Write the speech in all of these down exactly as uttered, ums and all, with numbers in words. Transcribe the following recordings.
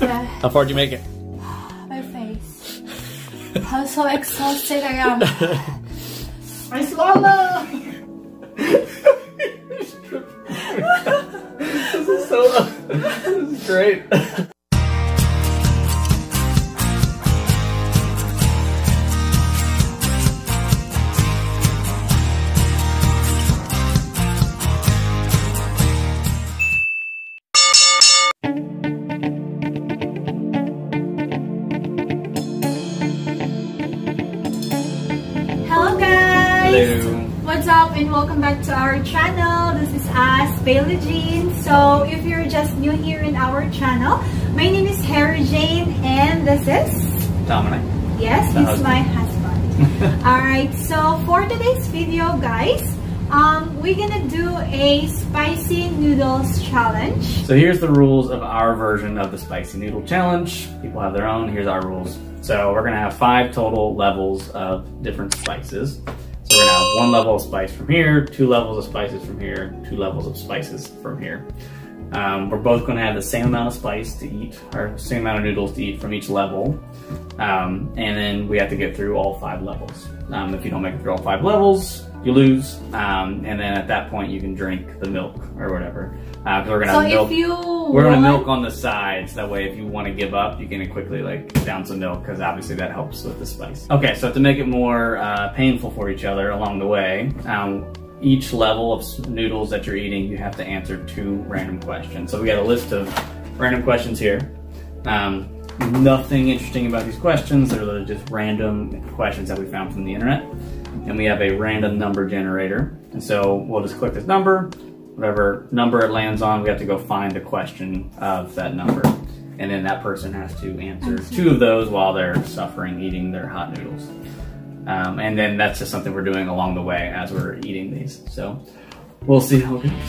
Yeah. How far did you make it? My face. How so exhausted I am. I swallow. This is so. This is great. What's up and welcome back to our channel. This is us, Bailey Jean. So if you're just new here in our channel, my name is Herjean and this is Dominic. Yes, the he's husband. my husband. Alright, so for today's video guys, um, we're gonna do a spicy noodles challenge. So here's the rules of our version of the spicy noodle challenge. People have their own, here's our rules. So we're gonna have five total levels of different spices. So we're gonna have one level of spice from here, two levels of spices from here, two levels of spices from here. Um, we're both gonna have the same amount of spice to eat, or same amount of noodles to eat from each level. Um, and then we have to get through all five levels. Um, if you don't make it through all five levels, you lose. Um, and then at that point you can drink the milk or whatever. Uh, we're gonna so milk, if you we're gonna want... milk on the sides. That way if you wanna give up, you can quickly like down some milk because obviously that helps with the spice. Okay, so to make it more uh, painful for each other along the way, um, each level of noodles that you're eating, you have to answer two random questions. So we got a list of random questions here. Um, nothing interesting about these questions. They're just random questions that we found from the internet. And we have a random number generator. And so we'll just click this number. Whatever number it lands on, we have to go find the question of that number. And then that person has to answer two of those while they're suffering eating their hot noodles. Um, and then that's just something we're doing along the way as we're eating these. So we'll see how it goes.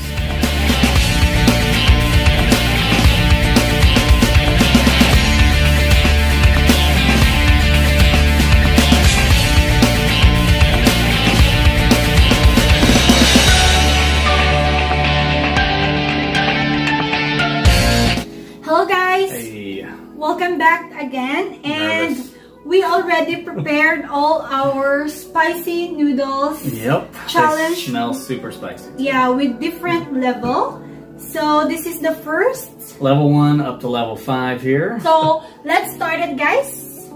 Welcome back again, and nervous. We already prepared all our spicy noodles yep. challenge. They smell super spicy. Yeah, with different level. So this is the first. Level one up to level five here. So let's start it guys.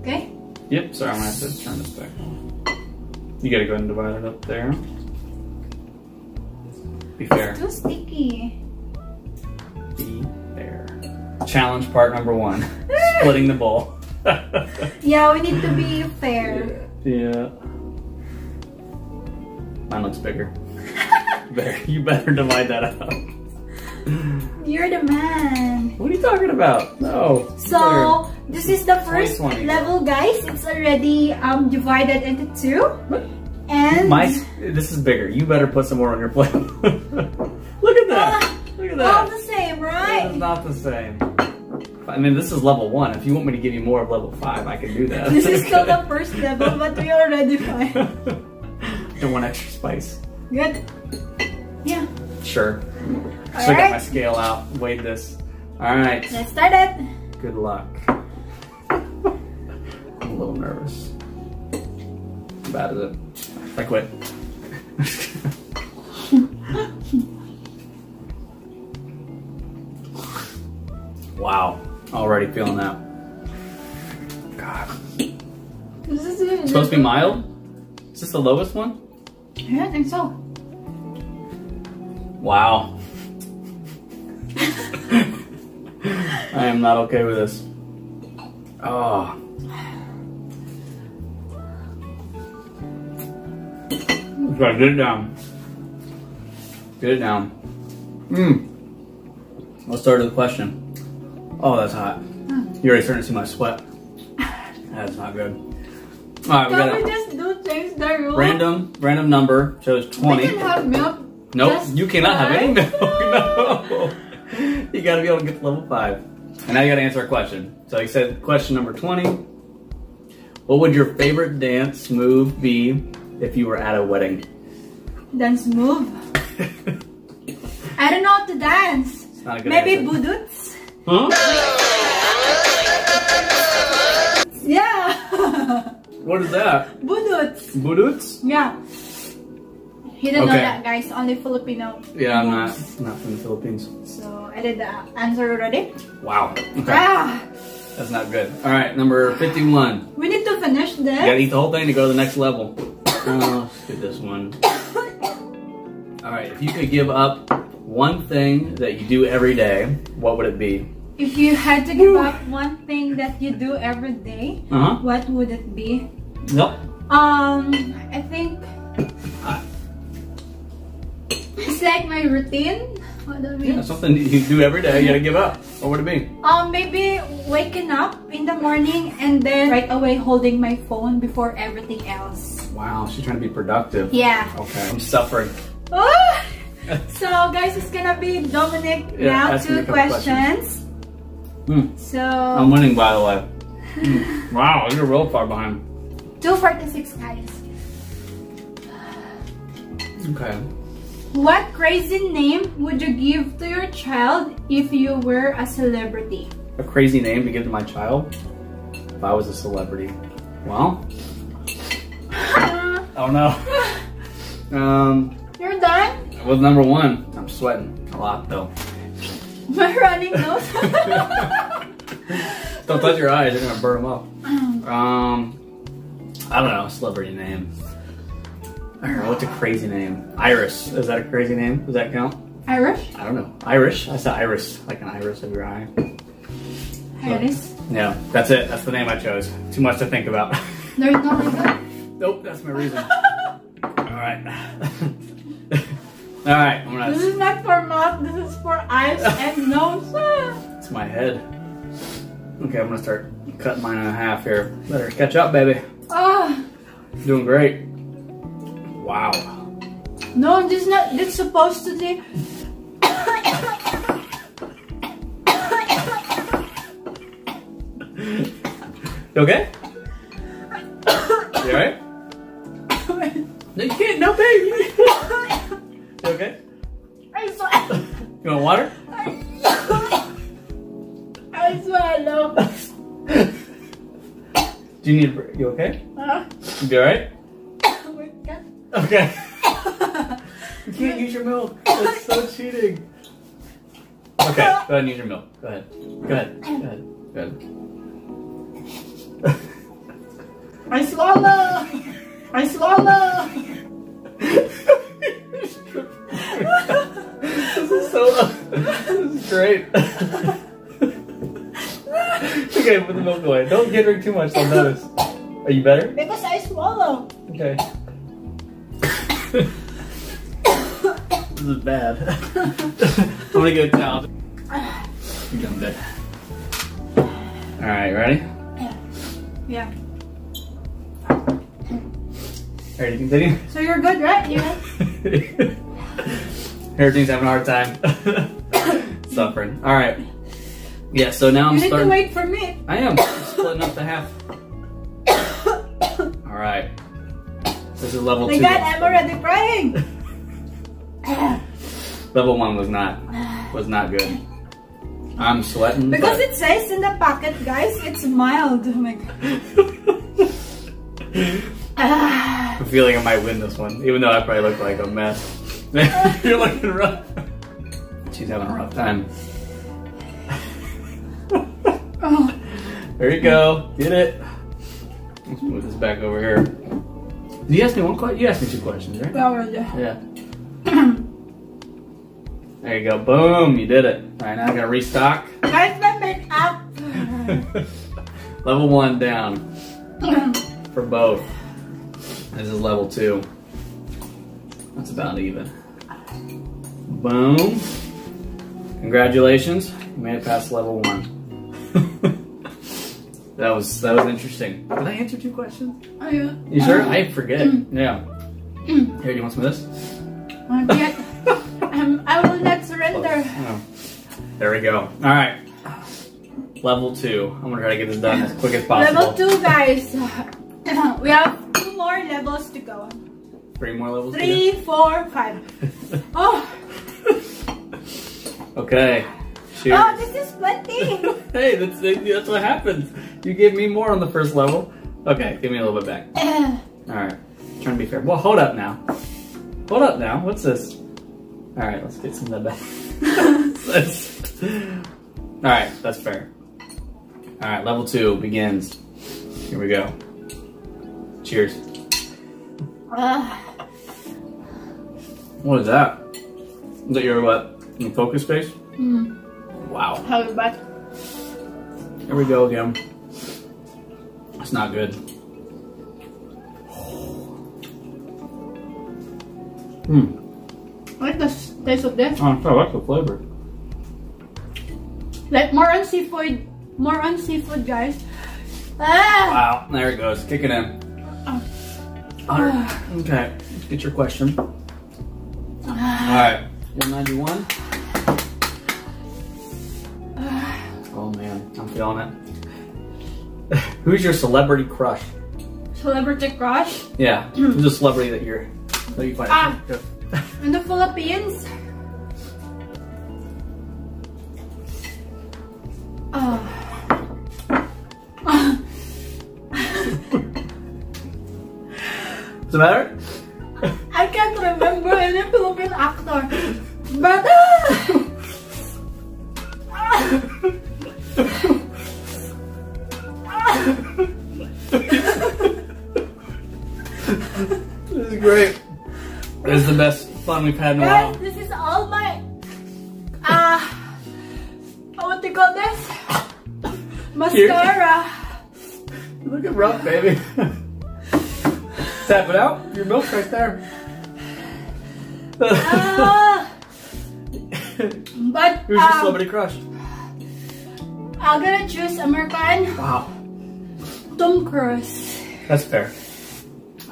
Okay. Yep, sorry, I'm gonna have to turn this back on. You gotta go ahead and divide it up there. Be fair. It's too sticky. Be Challenge part number one, splitting the bowl. Yeah, we need to be fair. Yeah. Yeah. Mine looks bigger. There, you better divide that up. You're the man. What are you talking about? No. So, this is the first level, guys. It's already um, divided into two. What? And my, this is bigger. You better put some more on your plate. Look at that. Uh, Look at that. All the same, right? It's not the same. I mean, this is level one. If you want me to give you more of level five, I can do that. This is still the first level, but we already five. And one extra spice. Good. Yeah. Sure. All so right. I got my scale out. Weighed this. All right. Let's start it. Good luck. I'm a little nervous. How bad is it? I quit. Wow, already feeling that. God. This is really supposed to be mild? Is this the lowest one? I don't think so. Wow. I am not okay with this. Oh. Get it down. Get it down. Mmm. Let's start with the question. Oh, that's hot. Mm. You're already starting to see my sweat. That's not good. All right, we got it. Just do change the rule? Random, random number chose twenty. We can have milk. Nope, just you cannot five. have any milk. No, you got to be able to get to level five. And now you got to answer a question. So you said question number twenty. What would your favorite dance move be if you were at a wedding? Dance move? I don't know how to dance. Not a good Maybe answer. Budutz? Huh? Yeah. What is that? Budutz. Budutz? Yeah. He didn't okay. know that, guys. Only Filipino. Yeah, I'm not, not from the Philippines. So, I did the answer already. Wow. Okay. Ah. That's not good. All right, number fifty-one. We need to finish this. You gotta eat the whole thing to go to the next level. Oh, let's do this one. All right, if you could give up one thing that you do every day, what would it be? If you had to give up one thing that you do every day, uh-huh. what would it be? Nope. Um, I think... Uh, It's like my routine. What do we... Yeah, something you do every day, you gotta give up. What would it be? Um, maybe waking up in the morning and then right away holding my phone before everything else. Wow, she's trying to be productive. Yeah. Okay, I'm suffering. Oh! So guys, it's gonna be Dominic yeah, now, two questions. questions. Mm. So... I'm winning, by the way. Mm. Wow, you're real far behind. two forty-six, guys. Okay. What crazy name would you give to your child if you were a celebrity? A crazy name to give to my child? If I was a celebrity. Well. Uh, oh no. Um, you're done? Well, number one, I'm sweating a lot though. My running nose. Don't touch your eyes, they're gonna burn them up. Um, I don't know, celebrity name. I don't know, what's a crazy name? Iris, is that a crazy name? Does that count? Irish? I don't know. Irish? I said iris, like an iris of your eye. Iris? So, yeah, that's it. That's the name I chose. Too much to think about. There's nothing good. Nope, that's my reason. Alright. Alright, I'm gonna... This is not for mouth, this is for eyes and nose. It's my head. Okay, I'm gonna start cutting mine in half here. Better catch up, baby. Oh. Doing great. Wow. No, this is not, this is supposed to be. You okay? You alright? No, you can't, no baby. You okay? I swear. You want water? I swear, no. Do you need a break? You okay? Huh? You be alright? Okay. You can't use your milk. That's so cheating. Okay, go ahead and use your milk. Go ahead. Go ahead. Go ahead. Go ahead. I swallow. I swallow. This is so. This is great. Okay, put the milk away. Don't get drink too much. They'll notice. Are you better? Because I swallow. Okay. This is bad. I'm gonna get a towel. You're doing good. Alright, ready? Yeah. Alright, you continue? So you're good, right? Yeah. Everything's having a hard time. Suffering. Alright. Yeah, so now I'm you starting. You need to wait for me. I am. I'm splitting up the half. Alright. This is level oh my two. God, I'm already crying. Level one was not was not good. I'm sweating. Because but... it says in the packet, guys, it's mild. Oh my God. I'm feeling I might win this one, even though I probably look like a mess. You're looking rough. She's having a rough time. Oh. There you go. Get it. Let's move this back over here. Did you ask me one question? You asked me two questions, right? Yeah. Yeah. There you go. Boom. You did it. All right, now I'm going to restock. Guys, my make up. Level one down for both. This is level two. That's about even. Boom. Congratulations. You made it past level one. That was that was interesting. Did I answer two questions? Oh yeah. You sure? Uh, I forget. Mm. Yeah. Mm. Here, you want some of this? um, I will not surrender. Oh. There we go. All right. Level two. I'm gonna try to get this done as quick as possible. Level two, guys. We have two more levels to go. Three more levels. Three, to go? four, five. Oh. Okay. Cheers. Oh, this is splitting. Hey, that's that's what happens. You gave me more on the first level. Okay, give me a little bit back. All right, trying to be fair. Well, hold up now. Hold up now. What's this? All right, let's get some of that back. All right, that's fair. All right, level two begins. Here we go. Cheers. Uh. What is that? Is that your what? Your focus space? Mm. Wow. How's it back? Here we go again. That's not good. Hmm. I like the taste of this. Oh, I like the flavor. Like more on seafood, more on seafood, guys. Ah! Wow, there it goes. Kick it in. Uh, uh, okay, let's get your question. Uh, All right, one ninety-one. Uh, oh man, I'm feeling it. Who's your celebrity crush? Celebrity crush? Yeah, who's a celebrity that you're that you find? Ah, uh, in the Philippines. What's the matter? I can't remember any Philippine actor, but this is great. This is the best fun we've had in a while. Guys, this is all my uh, what do you call this? Mascara. Look at rough, baby. Tap it out. Your milk's right there. Uh, but who's um, your celebrity crush? I'm gonna choose American. Wow. Tom Cruise. That's fair.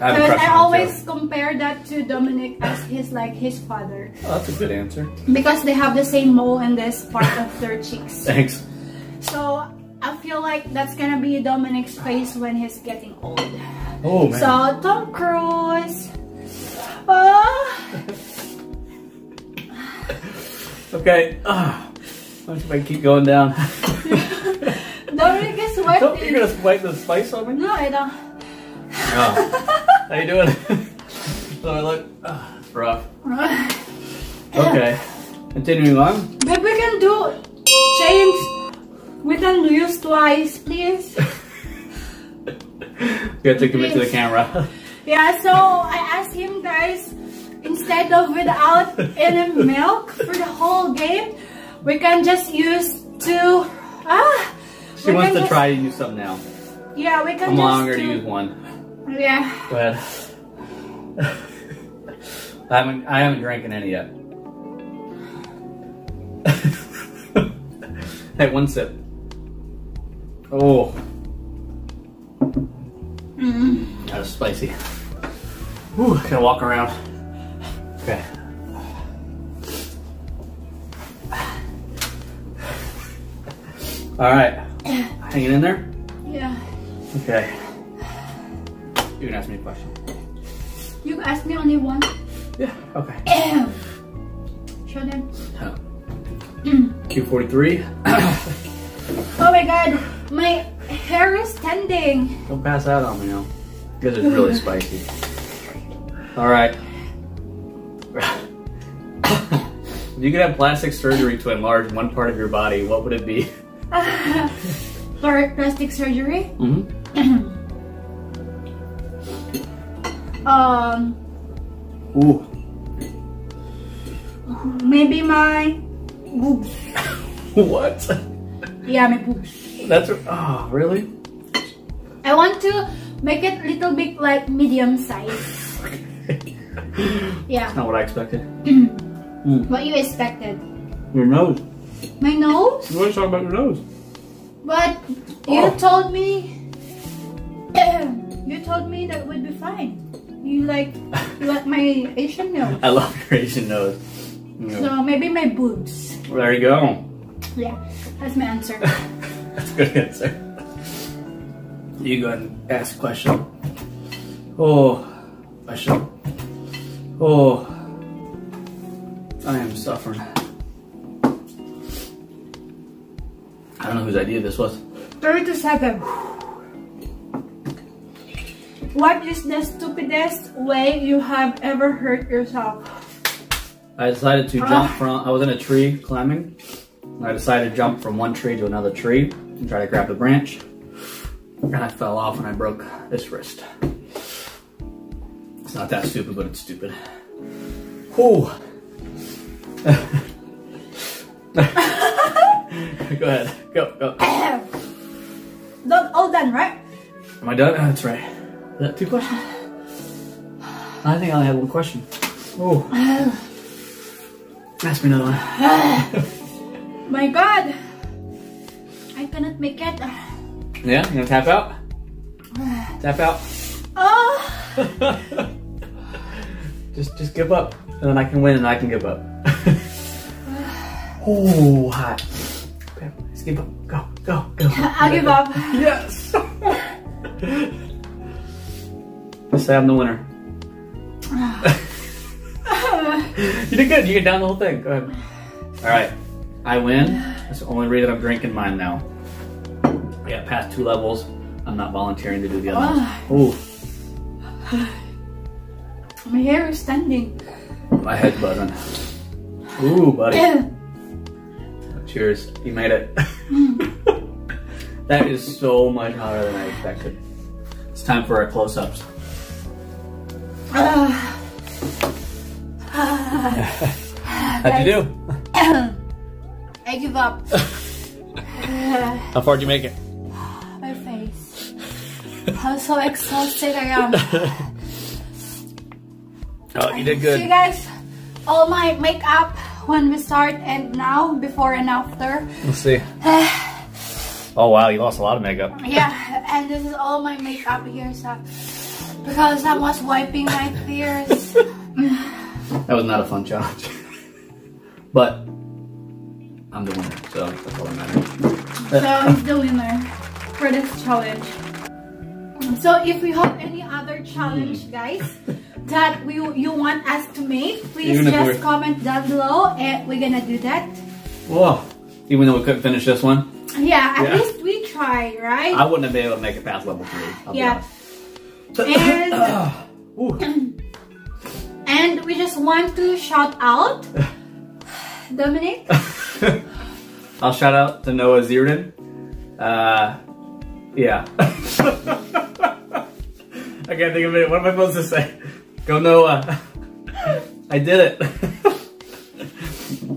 I, have a I always too. compare that to Dominic as his like his father. Oh, that's a good answer. Because they have the same mole in this part of their cheeks. Thanks. So I feel like that's gonna be Dominic's face when he's getting old. Oh, man. So, Tom Cruise. Oh. Okay. Oh. What if I keep going down? Dominic is sweating. Don't think you're going to swipe the spice on me? No, I don't. Oh. How you doing? So I look. Oh, it's rough. Okay. Continuing on. But we can do change. We can use twice, please. You have to commit Please. to the camera. Yeah, so I asked him, guys, instead of without any milk for the whole game, we can just use two. Ah, she wants to just, try to use some now. Yeah, we can. I'm longer to use one. Yeah. Go ahead. I haven't. I haven't drinking any yet. Hey, one sip. Oh. Mm-hmm. That was spicy. Whew, I gotta walk around. Okay. Alright. Hanging in there? Yeah. Okay. You can ask me a question. You asked me only one? Yeah, okay. Show them. Oh. Mm. Q forty-three. Oh my god. My hair is tending. Don't pass out on me now, because it's really spicy. All right. If you could have plastic surgery to enlarge one part of your body, what would it be? Uh, plastic surgery? Mm-hmm. um. Ooh. Maybe my boobs. What? Yeah, my boobs. That's oh really? I want to make it a little bit like medium size. Okay. Yeah. That's not what I expected. Mm. Mm. What you expected? Your nose. My nose? You want to talk about your nose? But you oh. told me you told me that would be fine. You like you like my Asian nose. I love your Asian nose. Yeah. So maybe my boobs. Well, there you go. Yeah, that's my answer. That's a good answer. You go ahead and ask a question. Oh, question. Oh, I am suffering. don't know whose idea this was. thirty-seven. What is the stupidest way you have ever hurt yourself? I decided to jump uh. from, I was in a tree climbing. I decided to jump from one tree to another tree and try to grab the branch. And I fell off and I broke this wrist. It's not that stupid, but it's stupid. Whew. Go ahead, go, go. Not all done, right? Am I done? That's right. Is that two questions? I think I only have one question. Oh. Ask me another one. My God. I cannot make it. Yeah, you gonna tap out? Tap out. Oh. just, just give up, and then I can win, and I can give up. Oh, hot. Okay, let's give up. Go, go, go. I'll give up. Yes. Let's say I'm the winner. You did good. You get down the whole thing. Go ahead. All right, I win. That's the only reason I'm drinking mine now. I got past two levels. I'm not volunteering to do the other ones. Oh. My hair is standing. My head's buzzing. Ooh, buddy. Oh, cheers. You made it. Mm. That is so much hotter than I expected. It's time for our close-ups. Uh, uh, How'd you do? I give up. How far did you make it? My face. I'm so exhausted I am. Oh, you did good. See you guys, all my makeup when we start and now, before and after. Let's see. Oh wow, you lost a lot of makeup. Yeah, and this is all my makeup here, so because I was wiping my tears. That was not a fun challenge. But I'm the winner, so that's all that matters. So he's the winner for this challenge. So if we have any other challenge, guys, that we you want us to make, please just comment down below, and we're gonna do that. Whoa! Even though we couldn't finish this one. Yeah, at yeah. least we tried, right? I wouldn't have been able to make it past level three. I'll yeah. Be and, and we just want to shout out Dominic. I'll shout out to Noah Zierden. Uh, yeah. I can't think of it. What am I supposed to say? Go Noah. I did it.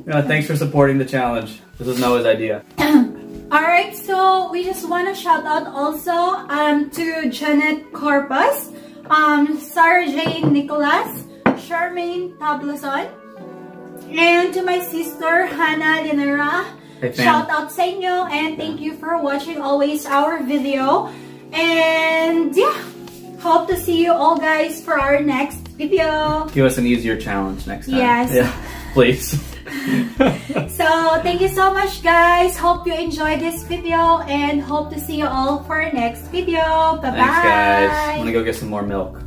Uh, thanks for supporting the challenge. This is Noah's idea. Alright, so we just want to shout out also um, to Janet Corpus, um, Sarjay Nicolas, Charmaine Tablazon, and to my sister, Hannah Linera. Hey, shout out sa inyo, and thank you for watching always our video. And yeah, hope to see you all guys for our next video. Give us an easier challenge next time. Yes. Yeah, please. So thank you so much, guys. Hope you enjoyed this video, and hope to see you all for our next video. Bye-bye. Thanks, guys. I'm gonna go get some more milk.